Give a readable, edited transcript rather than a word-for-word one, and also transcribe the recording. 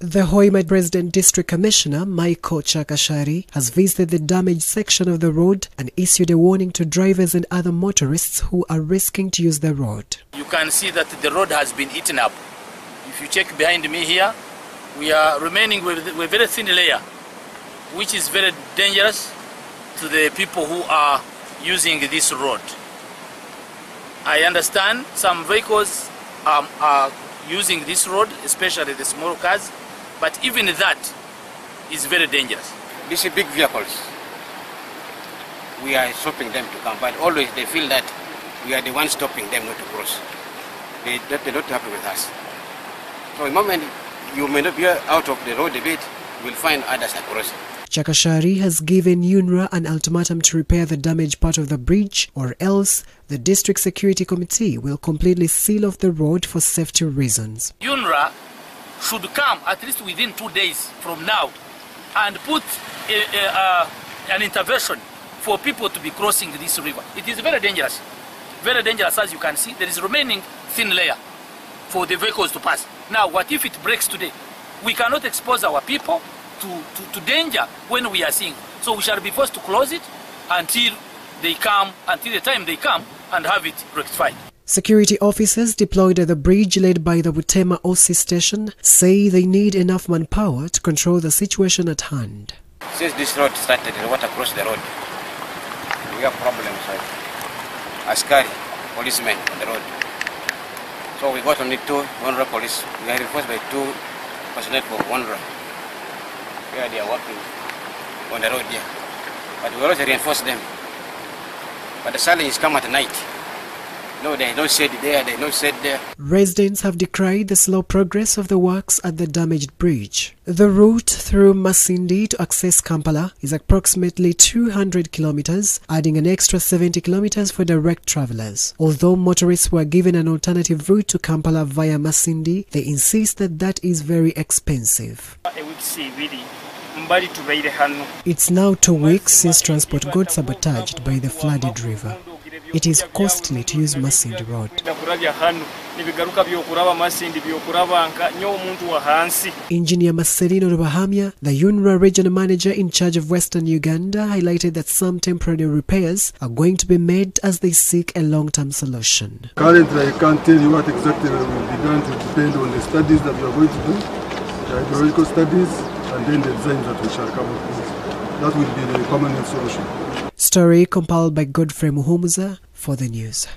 The Hoima President District Commissioner Michael Chakashari has visited the damaged section of the road and issued a warning to drivers and other motorists who are risking to use the road. You can see that the road has been eaten up. If you check behind me here, we are remaining with a very thin layer, which is very dangerous to the people who are using this road. I understand some vehicles are using this road, especially the small cars, but even that is very dangerous. These big vehicles, we are stopping them to come, but always they feel that we are the ones stopping them not to cross. They're not happy with us. So the moment you may not be out of the road a bit, you will find others are crossing. Chakashari has given UNRA an ultimatum to repair the damaged part of the bridge, or else the District Security Committee will completely seal off the road for safety reasons. UNRA should come at least within 2 days from now and put an intervention for people to be crossing this river. It is very dangerous as you can see. There is remaining thin layer for the vehicles to pass. Now, what if it breaks today? We cannot expose our people to danger when we are seeing. So we shall be forced to close it until the time they come and have it rectified. Security officers deployed at the bridge led by the Butema Osi station say they need enough manpower to control the situation at hand. Since this road started, the water crossed the road. We have problems with askari, policemen on the road. So we got only 2 UNRA police. We are reinforced by 2 personnel for UNRA. Where they are working on the road here. But we also reinforce them. But the silence come at night. No, they don't sit there, they don't sit there. Residents have decried the slow progress of the works at the damaged bridge. The route through Masindi to access Kampala is approximately 200 kilometers, adding an extra 70 kilometers for direct travelers. Although motorists were given an alternative route to Kampala via Masindi, they insist that that is very expensive. It's now 2 weeks since transport got sabotaged by the flooded river. It is costly to use Masindi Road. Engineer Marcelino Rubahamia, the UNRA regional manager in charge of Western Uganda, highlighted that some temporary repairs are going to be made as they seek a long-term solution. Currently, I can't tell you what exactly will be done. It depends on the studies that we are going to do, the hydrological studies, and then the design that we shall come up with. That will be the permanent solution. Story compiled by Godfrey Muhumuza for the news.